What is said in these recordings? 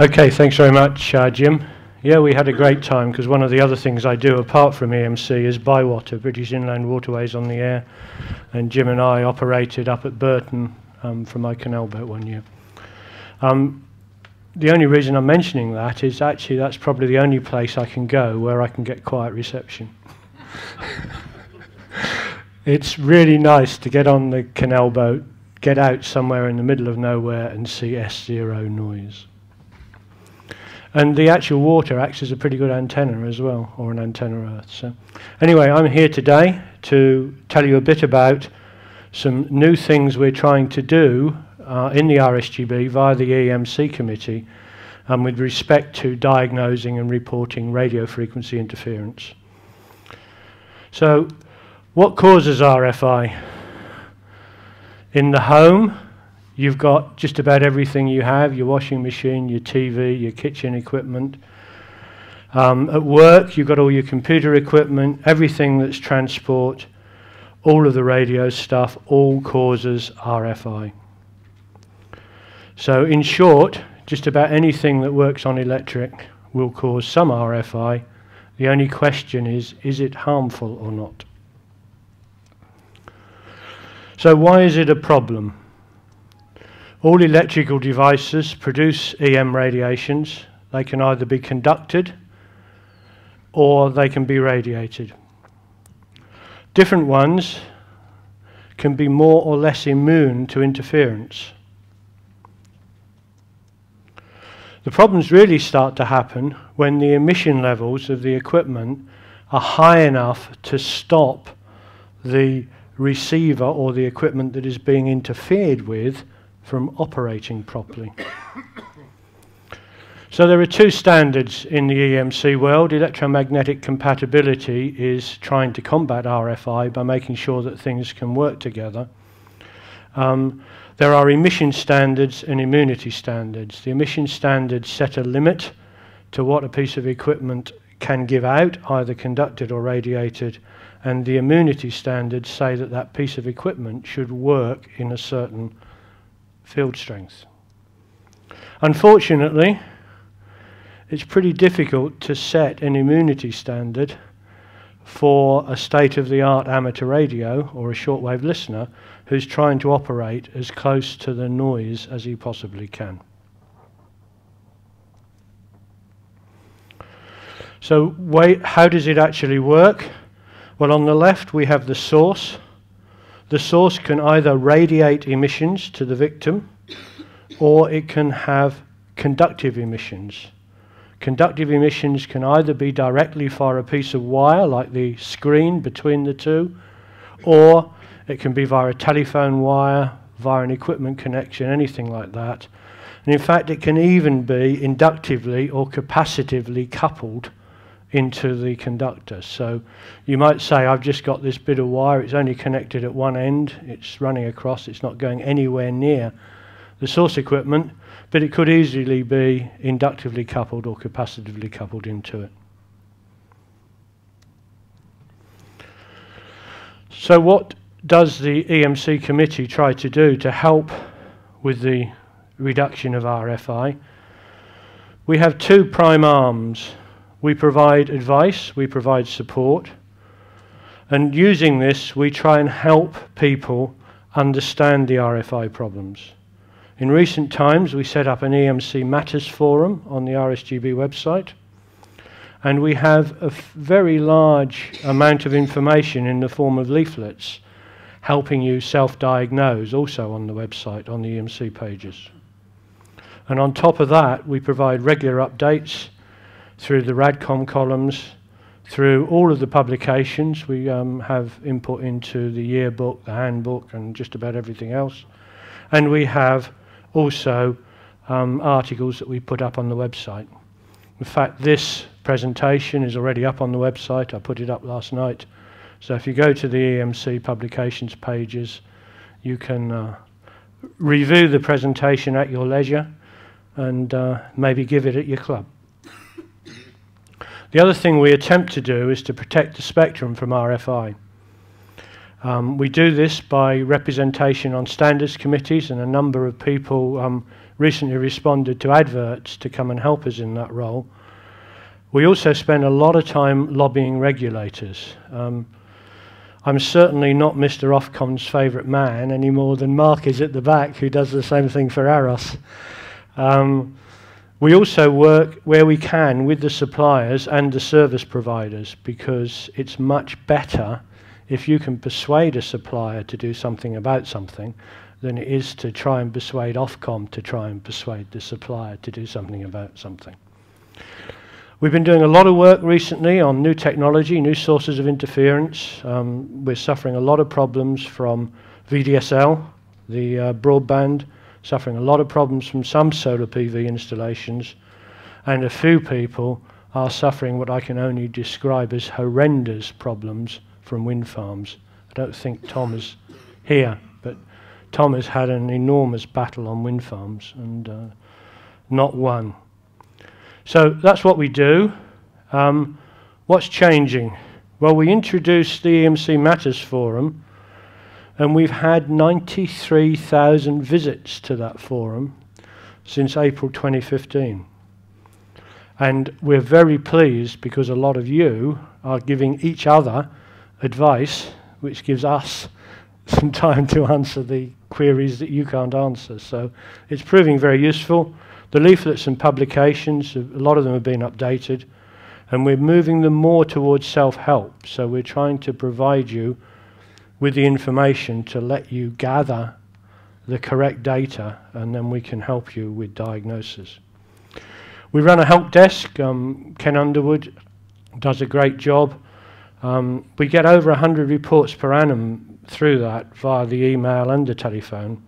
Okay, thanks very much, Jim. Yeah, we had a great time, because one of the other things I do apart from EMC is Bywater, British Inland Waterways on the Air, and Jim and I operated up at Burton from my canal boat one year. The only reason I'm mentioning that is actually that's probably the only place I can go where I can get quiet reception. It's really nice to get on the canal boat, get out somewhere in the middle of nowhere and see S0 noise. And the actual water acts as a pretty good antenna as well, or an antenna earth. So anyway, I'm here today to tell you a bit about some new things we're trying to do in the RSGB via the EMC committee with respect to diagnosing and reporting radio frequency interference. So what causes RFI? In the home, you've got just about everything you have, your washing machine, your TV, your kitchen equipment. At work, you've got all your computer equipment, everything that's transport, all of the radio stuff, all causes RFI. So in short, just about anything that works on electric will cause some RFI. The only question is it harmful or not? So why is it a problem? All electrical devices produce EM radiations. They can either be conducted or they can be radiated. Different ones can be more or less immune to interference. The problems really start to happen when the emission levels of the equipment are high enough to stop the receiver or the equipment that is being interfered with from operating properly. So there are two standards in the EMC world. Electromagnetic compatibility is trying to combat RFI by making sure that things can work together. There are emission standards and immunity standards. The emission standards set a limit to what a piece of equipment can give out, either conducted or radiated, and the immunity standards say that that piece of equipment should work in a certain field strength. Unfortunately, it's pretty difficult to set an immunity standard for a state-of-the-art amateur radio or a shortwave listener who's trying to operate as close to the noise as he possibly can. So how does it actually work? Well, on the left we have the source. The source can either radiate emissions to the victim or it can have conductive emissions. Conductive emissions can either be directly via a piece of wire like the screen between the two, or it can be via a telephone wire, via an equipment connection, anything like that. And in fact it can even be inductively or capacitively coupled into the conductor. So you might say, I've just got this bit of wire, it's only connected at one end, it's running across, it's not going anywhere near the source equipment, but it could easily be inductively coupled or capacitively coupled into it. So what does the EMC committee try to do to help with the reduction of RFI? We have two prime arms. We provide advice, we provide support, and using this we try and help people understand the RFI problems. In recent times we set up an EMC Matters forum on the RSGB website, and we have a very large amount of information in the form of leaflets helping you self-diagnose, also on the website, on the EMC pages. And on top of that we provide regular updates through the RADCOM columns, through all of the publications. We have input into the yearbook, the handbook, and just about everything else. And we have also articles that we put up on the website. In fact, this presentation is already up on the website. I put it up last night. So if you go to the EMC publications pages, you can review the presentation at your leisure and maybe give it at your club. The other thing we attempt to do is to protect the spectrum from RFI. We do this by representation on standards committees, and a number of people recently responded to adverts to come and help us in that role. We also spend a lot of time lobbying regulators. I'm certainly not Mr. Ofcom's favourite man any more than Mark is at the back, who does the same thing for Aros. We also work where we can with the suppliers and the service providers, because it's much better if you can persuade a supplier to do something about something than it is to try and persuade Ofcom to try and persuade the supplier to do something about something. We've been doing a lot of work recently on new technology, new sources of interference. We're suffering a lot of problems from VDSL, the broadband, suffering a lot of problems from some solar PV installations, and a few people are suffering what I can only describe as horrendous problems from wind farms. I don't think Tom is here, but Tom has had an enormous battle on wind farms, and not one. So that's what we do. What's changing? Well, we introduced the EMC Matters Forum, and we've had 93,000 visits to that forum since April 2015. And we're very pleased because a lot of you are giving each other advice, which gives us some time to answer the queries that you can't answer. So it's proving very useful. The leaflets and publications, a lot of them have been updated, and we're moving them more towards self-help. So we're trying to provide you with the information to let you gather the correct data, and then we can help you with diagnosis. We run a help desk. Ken Underwood does a great job. We get over 100 reports per annum through that via the email and the telephone.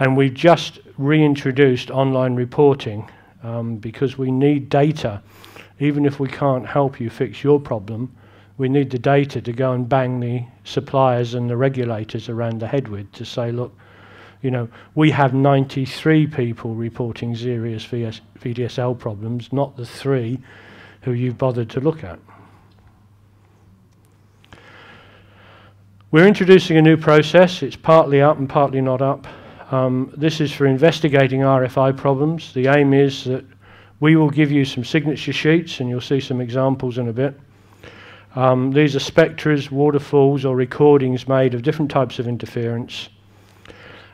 And we've just reintroduced online reporting because we need data. Even if we can't help you fix your problem, we need the data to go and bang the suppliers and the regulators around the head with, to say, look, you know, we have 93 people reporting serious VDSL problems, not the 3 who you've bothered to look at. We're introducing a new process. It's partly up and partly not up. This is for investigating RFI problems. The aim is that we will give you some signature sheets, and you'll see some examples in a bit. These are spectras, waterfalls, or recordings made of different types of interference.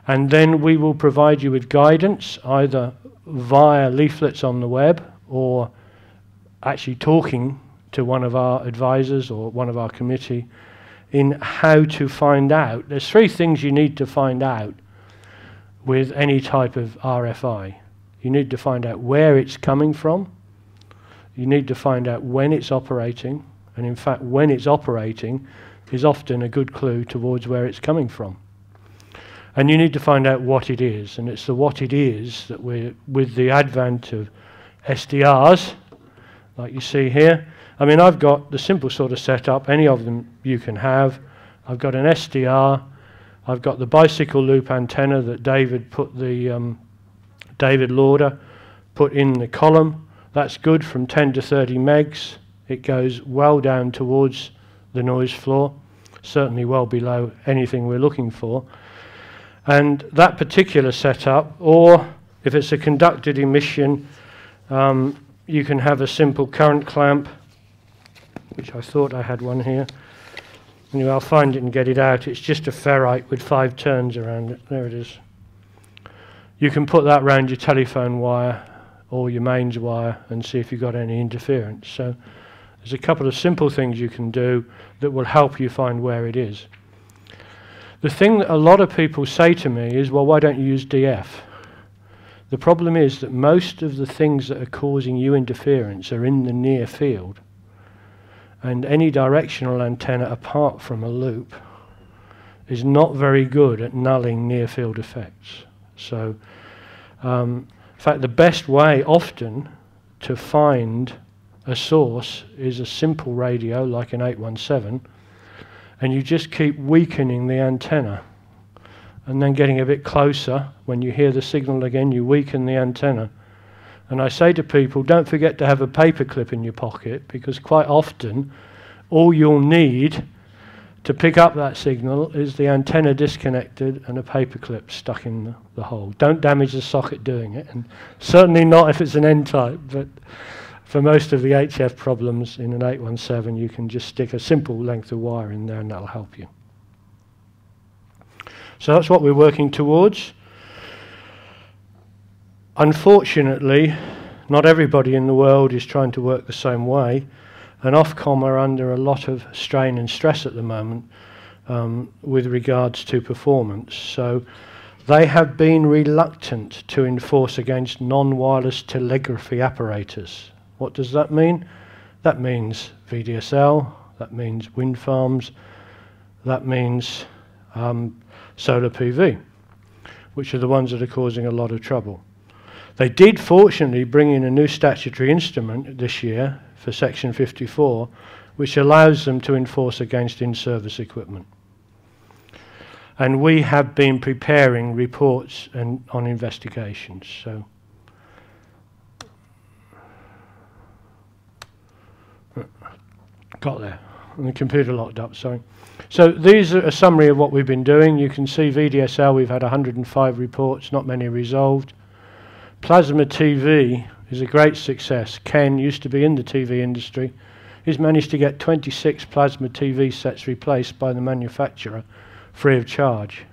And then we will provide you with guidance, either via leaflets on the web or actually talking to one of our advisors or one of our committee in how to find out. There's 3 things you need to find out with any type of RFI. You need to find out where it's coming from, you need to find out when it's operating, and in fact when it's operating is often a good clue towards where it's coming from. And you need to find out what it is, and it's the what it is that we're, with the advent of SDRs, like you see here. I mean, I've got the simple sort of setup, any of them you can have. I've got an SDR, I've got the bicycle loop antenna that David put the David Lauder put in the column. That's good from 10 to 30 megs. It goes well down towards the noise floor, certainly well below anything we're looking for. And that particular setup, or if it's a conducted emission, you can have a simple current clamp, which I thought I had one here. Anyway, I'll find it and get it out. It's just a ferrite with 5 turns around it. There it is. You can put that round your telephone wire or your mains wire and see if you've got any interference. So there's a couple of simple things you can do that will help you find where it is. The thing that a lot of people say to me is, well, why don't you use DF? The problem is that most of the things that are causing you interference are in the near field. And any directional antenna apart from a loop is not very good at nulling near-field effects. So, in fact, the best way often to find a source is a simple radio like an 817, and you just keep weakening the antenna and then getting a bit closer. When you hear the signal again, you weaken the antenna. And I say to people, don't forget to have a paperclip in your pocket, because quite often all you'll need To pick up that signal is the antenna disconnected and a paperclip stuck in the hole. Don't damage the socket doing it, and certainly not if it's an N-type, but for most of the HF problems in an 817, you can just stick a simple length of wire in there and that'll help you. So that's what we're working towards. Unfortunately, not everybody in the world is trying to work the same way, and Ofcom are under a lot of strain and stress at the moment with regards to performance. So they have been reluctant to enforce against non-wireless telegraphy apparatus. What does that mean? That means VDSL, that means wind farms, that means solar PV, which are the ones that are causing a lot of trouble. They did fortunately bring in a new statutory instrument this year for Section 54, which allows them to enforce against in-service equipment. And we have been preparing reports and on investigations. So got there, and the computer locked up, sorry. So these are a summary of what we've been doing. You can see VDSL, we've had 105 reports, not many resolved. Plasma TV is a great success. Ken used to be in the TV industry. He's managed to get 26 plasma TV sets replaced by the manufacturer free of charge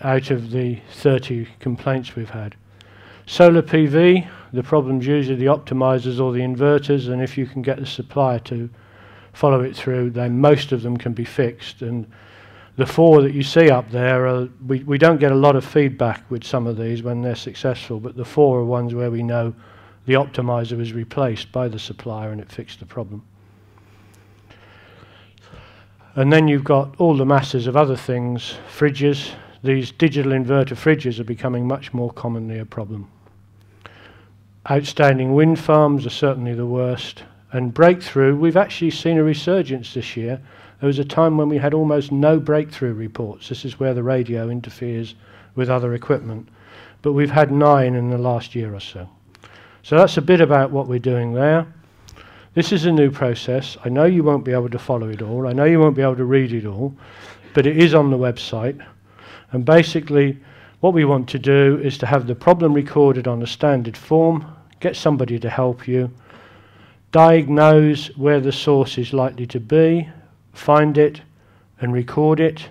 out of the 30 complaints we've had. Solar PV, the problem's usually the optimizers or the inverters, and if you can get the supplier to follow it through, then most of them can be fixed. And the four that you see up there, we don't get a lot of feedback with some of these when they're successful, but the four are ones where we know the optimizer was replaced by the supplier and it fixed the problem. And then you've got all the masses of other things. Fridges, these digital inverter fridges are becoming much more commonly a problem. Outstanding wind farms are certainly the worst. And breakthrough, we've actually seen a resurgence this year. There was a time when we had almost no breakthrough reports. This is where the radio interferes with other equipment. But we've had 9 in the last year or so. So that's a bit about what we're doing there. This is a new process. I know you won't be able to follow it all. I know you won't be able to read it all. But it is on the website. And basically, what we want to do is to have the problem recorded on a standard form, get somebody to help you, diagnose where the source is likely to be, find it and record it.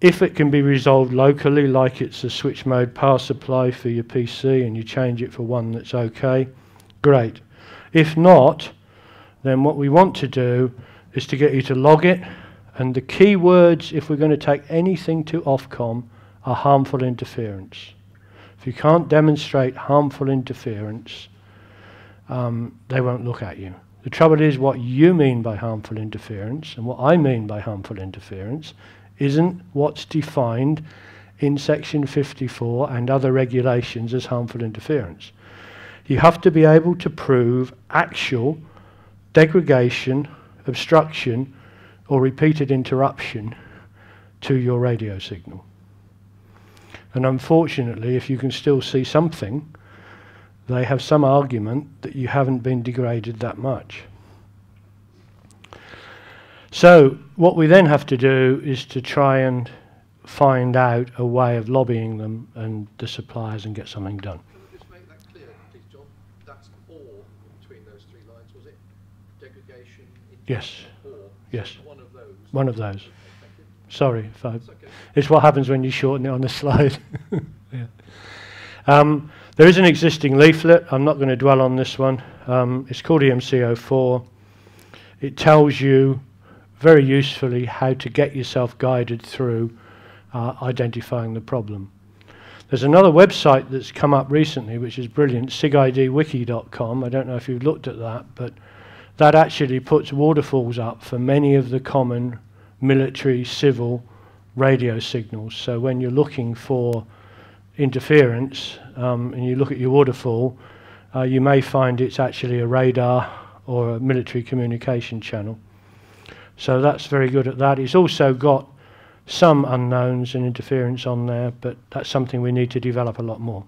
If it can be resolved locally, like it's a switch mode power supply for your PC and you change it for one that's okay, great. If not, then what we want to do is to get you to log it, and the key words, if we're going to take anything to Ofcom, are harmful interference. If you can't demonstrate harmful interference, they won't look at you. The trouble is, what you mean by harmful interference and what I mean by harmful interference isn't what's defined in Section 54 and other regulations as harmful interference. You have to be able to prove actual degradation, obstruction, or repeated interruption to your radio signal. And unfortunately, if you can still see something, they have some argument that you haven't been degraded that much. So what we then have to do is to try and find out a way of lobbying them and the suppliers and get something done. Can you just make that clear, please, John? That's or between those three lines, was it? Degradation? Yes. Or? Yes. One of those? One of those. Okay, sorry. If I, okay. It's what happens when you shorten it on the slide. Yeah. There is an existing leaflet. I'm not going to dwell on this one. It's called EMC 04. It tells you very usefully how to get yourself guided through identifying the problem. There's another website that's come up recently which is brilliant, sigidwiki.com. I don't know if you've looked at that, but that actually puts waterfalls up for many of the common military, civil radio signals. So when you're looking for interference and you look at your waterfall, you may find it's actually a radar or a military communication channel. So that's very good at that. It's also got some unknowns and interference on there, but that's something we need to develop a lot more.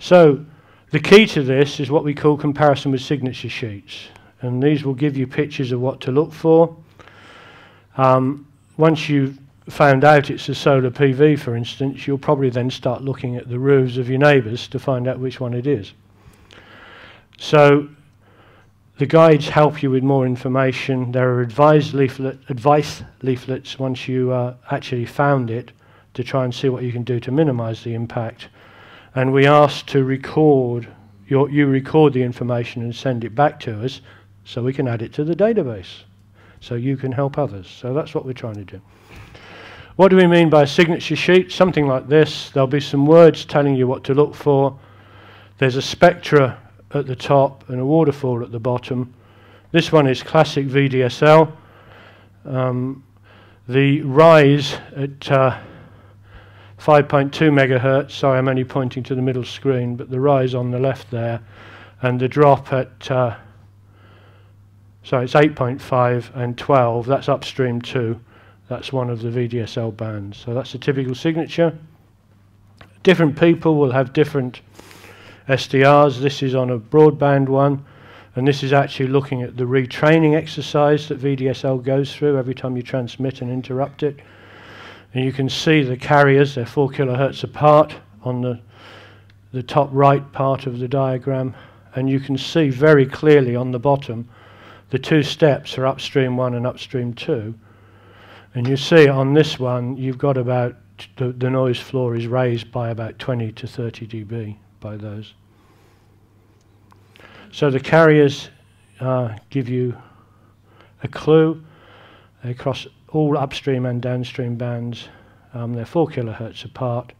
So the key to this is what we call comparison with signature sheets. and these will give you pictures of what to look for. Once you've found out it's a solar PV, for instance, you'll probably then start looking at the roofs of your neighbours to find out which one it is. So the guides help you with more information. There are advice leaflets once you actually found it, to try and see what you can do to minimise the impact. And we asked to record, you record the information and send it back to us so we can add it to the database, so you can help others. So that's what we're trying to do. What do we mean by a signature sheet? Something like this. There'll be some words telling you what to look for. There's a spectra at the top and a waterfall at the bottom. This one is classic VDSL. The rise at 5.2 megahertz, sorry, I'm only pointing to the middle screen, but the rise on the left there, and the drop at, so it's 8.5 and 12, that's upstream too. That's one of the VDSL bands. So that's a typical signature. Different people will have different SDRs. This is on a broadband one, and this is actually looking at the retraining exercise that VDSL goes through every time you transmit and interrupt it. And you can see the carriers, they're 4 kilohertz apart on the top right part of the diagram, and you can see very clearly on the bottom the two steps are upstream 1 and upstream 2. And you see on this one you've got about, the noise floor is raised by about 20 to 30 dB by those. So the carriers give you a clue across all upstream and downstream bands. They're 4 kilohertz apart.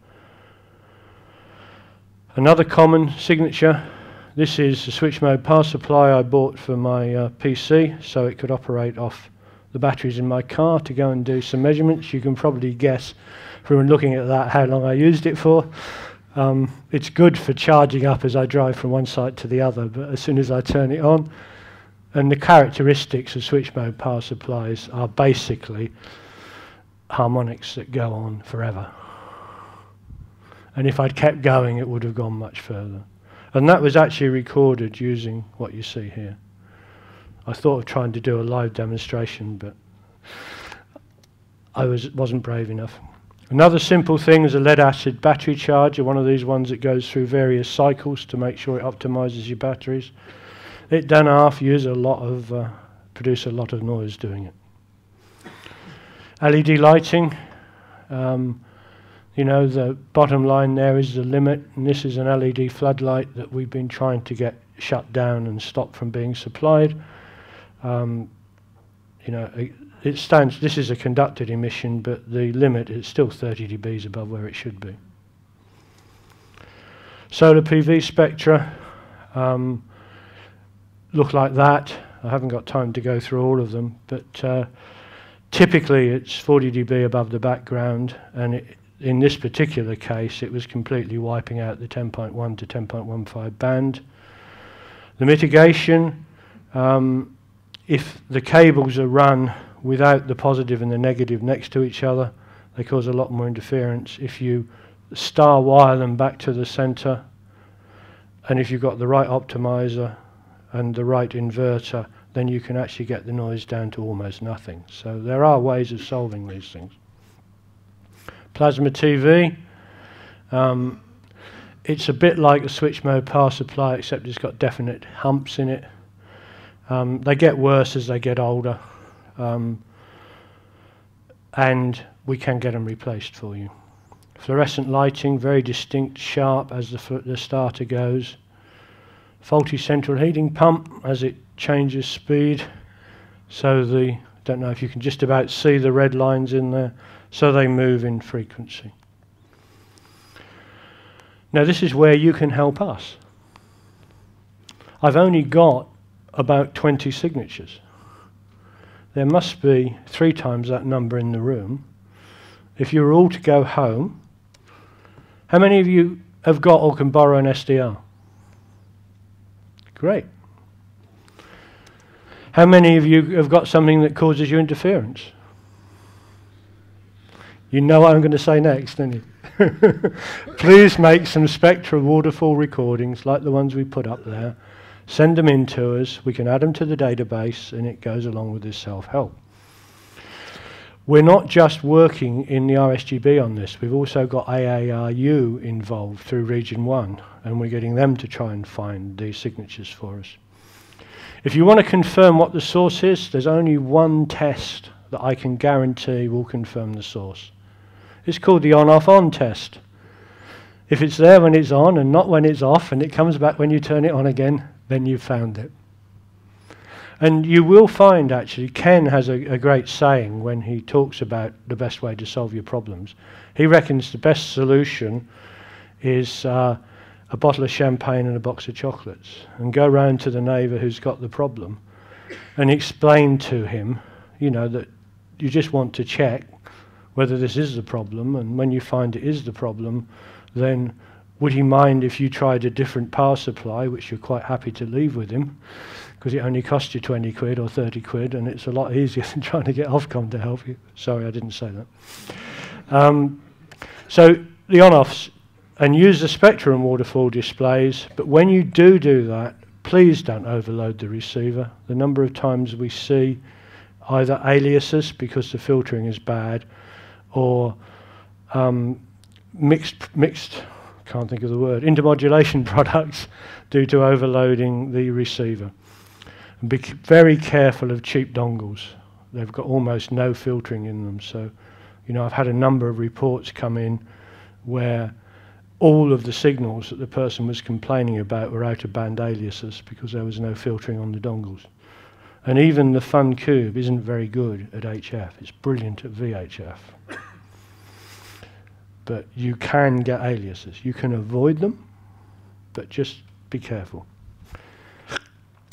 Another common signature, this is the switch mode power supply I bought for my PC so it could operate off the batteries in my car to go and do some measurements. You can probably guess from looking at that how long I used it for. It's good for charging up as I drive from one site to the other, but as soon as I turn it on. And the characteristics of switch mode power supplies are basically harmonics that go on forever. And if I'd kept going, it would have gone much further. And that was actually recorded using what you see here. I thought of trying to do a live demonstration, but I wasn't brave enough. Another simple thing is a lead-acid battery charger, one of these ones that goes through various cycles to make sure it optimizes your batteries. It done half use a lot of, produce a lot of noise doing it. LED lighting, you know, the bottom line there is the limit, and this is an LED floodlight that we've been trying to get shut down and stopped from being supplied. You know, it stands, this is a conducted emission, but the limit is still 30 dBs above where it should be. Solar PV spectra. Look like that. I haven't got time to go through all of them, but typically it's 40 dB above the background, and in this particular case it was completely wiping out the 10.1 to 10.15 band. The mitigation, if the cables are run without the positive and the negative next to each other, they cause a lot more interference. If you star wire them back to the centre, and if you've got the right optimizer and the right inverter, then you can actually get the noise down to almost nothing. So there are ways of solving these things. Plasma TV, it's a bit like a switch mode power supply, except it's got definite humps in it. They get worse as they get older, and we can get them replaced for you. Fluorescent lighting, very distinct, sharp as the starter goes. Faulty central heating pump as it changes speed, so the, don't know if you can just about see the red lines in there, so they move in frequency. Now this is where you can help us. I've only got about 20 signatures. There must be 3 times that number in the room. If you're all to go home, how many of you have got or can borrow an SDR? Great. How many of you have got something that causes you interference? You know what I'm going to say next, don't you? Please make some spectra waterfall recordings like the ones we put up there Send them in to us, we can add them to the database, and it goes along with this self-help. We're not just working in the RSGB on this, we've also got AARU involved through Region 1, and we're getting them to try and find these signatures for us. If you want to confirm what the source is, there's only one test that I can guarantee will confirm the source. It's called the on-off-on test. If it's there when it's on and not when it's off, and it comes back when you turn it on again, then you've found it. And you will find, actually, Ken has a great saying when he talks about the best way to solve your problems. He reckons the best solution is a bottle of champagne and a box of chocolates, and go round to the neighbour who's got the problem and explain to him, you know, that you just want to check whether this is the problem, and when you find it is the problem, then would he mind if you tried a different power supply, which you're quite happy to leave with him, because it only costs you 20 quid or 30 quid, and it's a lot easier than trying to get Ofcom to help you. Sorry, I didn't say that. So the on-offs, and use the spectrum waterfall displays, but when you do that, please don't overload the receiver. The number of times we see either aliases because the filtering is bad, or mixed, can't think of the word, intermodulation products due to overloading the receiver. Be very careful of cheap dongles. They've got almost no filtering in them. So, you know, I've had a number of reports come in where all of the signals that the person was complaining about were out-of-band aliases because there was no filtering on the dongles. And even the Funcube isn't very good at HF. It's brilliant at VHF. But you can get aliases. You can avoid them, but just be careful.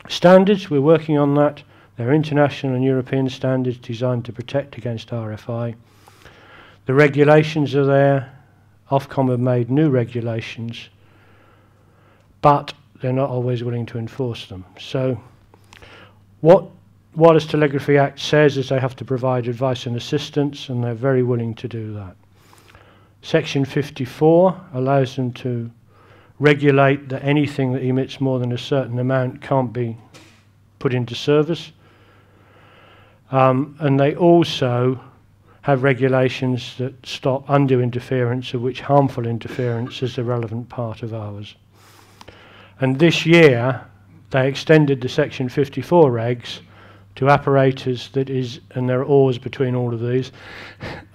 Standards, we're working on that. They're international and European standards designed to protect against RFI. The regulations are there. Ofcom have made new regulations, but they're not always willing to enforce them. So what Wireless Telegraphy Act says is they have to provide advice and assistance, and they're very willing to do that. Section 54 allows them to regulate that anything that emits more than a certain amount can't be put into service. And they also have regulations that stop undue interference, of which harmful interference is the relevant part of ours. And this year, they extended the Section 54 regs to apparatus that is, and there are oars between all of these,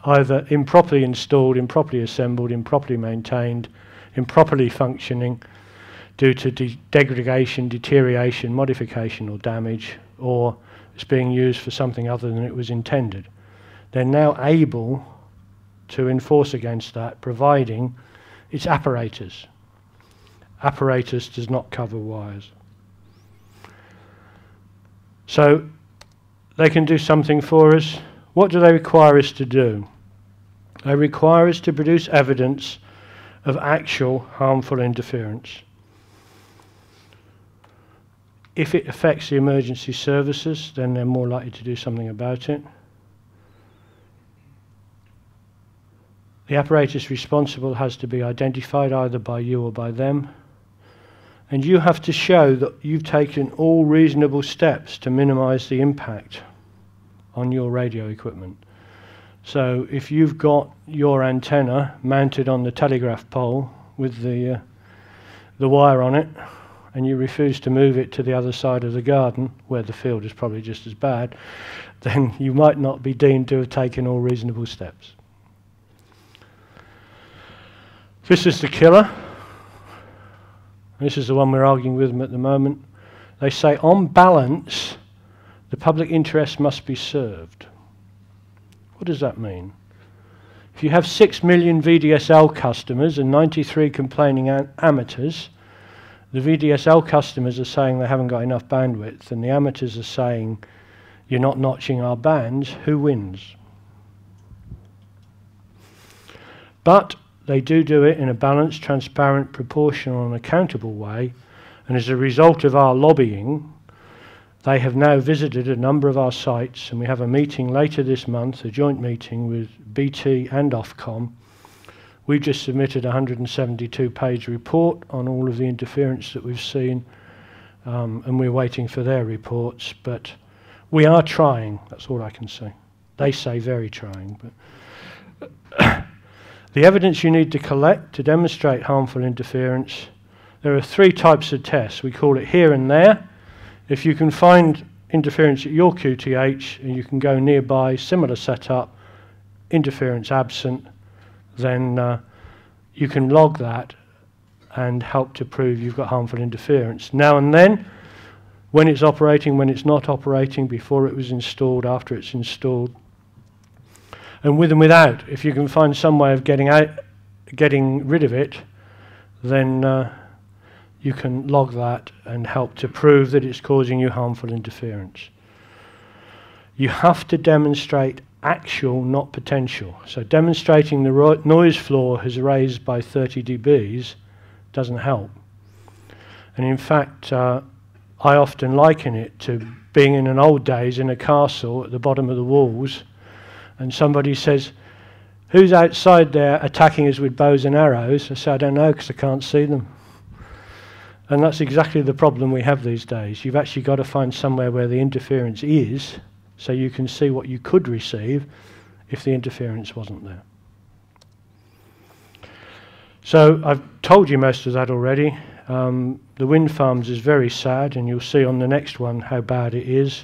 either improperly installed, improperly assembled, improperly maintained, improperly functioning due to degradation, deterioration, modification or damage, or it's being used for something other than it was intended. They're now able to enforce against that, providing it's apparatus. Apparatus does not cover wires. So they can do something for us. What do they require us to do? They require us to produce evidence of actual harmful interference. If it affects the emergency services, then they're more likely to do something about it. The apparatus responsible has to be identified either by you or by them, and you have to show that you've taken all reasonable steps to minimize the impact on your radio equipment. So if you've got your antenna mounted on the telegraph pole with the wire on it, and you refuse to move it to the other side of the garden, where the field is probably just as bad, then you might not be deemed to have taken all reasonable steps. This is the killer. This is the one we're arguing with them at the moment. They say, on balance, the public interest must be served. What does that mean? If you have 6 million VDSL customers and 93 complaining amateurs, the VDSL customers are saying they haven't got enough bandwidth, and the amateurs are saying, you're not notching our bands, who wins? But they do it in a balanced, transparent, proportional and accountable way, and as a result of our lobbying, they have now visited a number of our sites, and we have a meeting later this month, a joint meeting with BT and Ofcom. We've just submitted a 172-page report on all of the interference that we've seen, and we're waiting for their reports, but we are trying, that's all I can say. They say very trying, but the evidence you need to collect to demonstrate harmful interference, there are three types of tests. We call it here and there. If you can find interference at your QTH and you can go nearby, similar setup, interference absent, then you can log that and help to prove you've got harmful interference. Now and then, when it's operating, when it's not operating, before it was installed, after it's installed, and with and without. If you can find some way of getting rid of it, then you can log that and help to prove that it's causing you harmful interference. You have to demonstrate actual, not potential. So demonstrating the noise floor has raised by 30 dBs doesn't help. And in fact, I often liken it to being in an old days in a castle at the bottom of the walls, and somebody says, "Who's outside there attacking us with bows and arrows?" I say, "I don't know, because I can't see them." And that's exactly the problem we have these days. You've actually got to find somewhere where the interference is, so you can see what you could receive if the interference wasn't there. So I've told you most of that already. The wind farms is very sad, and you'll see on the next one how bad it is.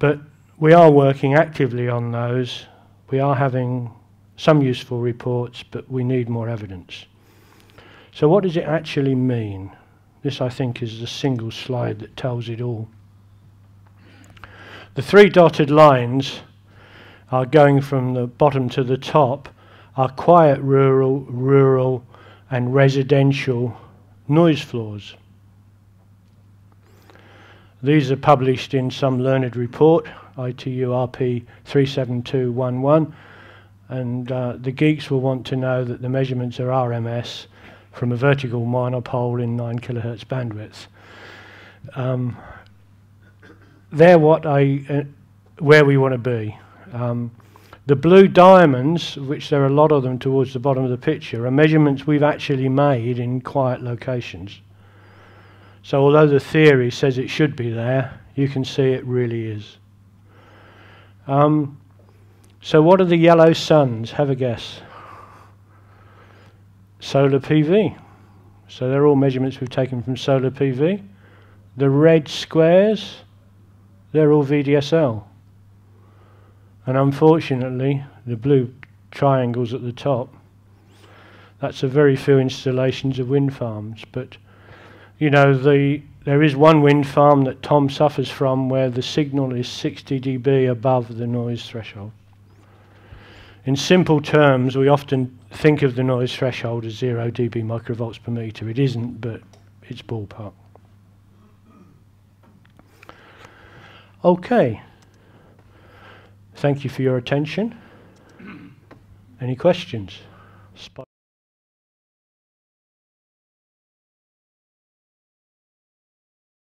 But we are working actively on those. We are having some useful reports, but we need more evidence. So what does it actually mean? This, I think, is the single slide that tells it all. The three dotted lines are going from the bottom to the top, are quiet rural, rural and residential noise floors. These are published in some learned report, ITU RP 37211, and the geeks will want to know that the measurements are RMS from a vertical monopole in 9 kilohertz bandwidth. They're what where we want to be. The blue diamonds, which there are a lot of them towards the bottom of the picture, are measurements we've actually made in quiet locations. So although the theory says it should be there, you can see it really is. So what are the yellow suns? Have a guess. Solar PV. So they're all measurements we've taken from solar PV. The red squares, they're all VDSL. And unfortunately, the blue triangles at the top, that's a very few installations of wind farms. But, you know, there is one wind farm that Tom suffers from where the signal is 60 dB above the noise threshold. In simple terms, we often think of the noise threshold as 0 dB microvolts per meter. It isn't, but it's ballpark. Okay. Thank you for your attention. Any questions?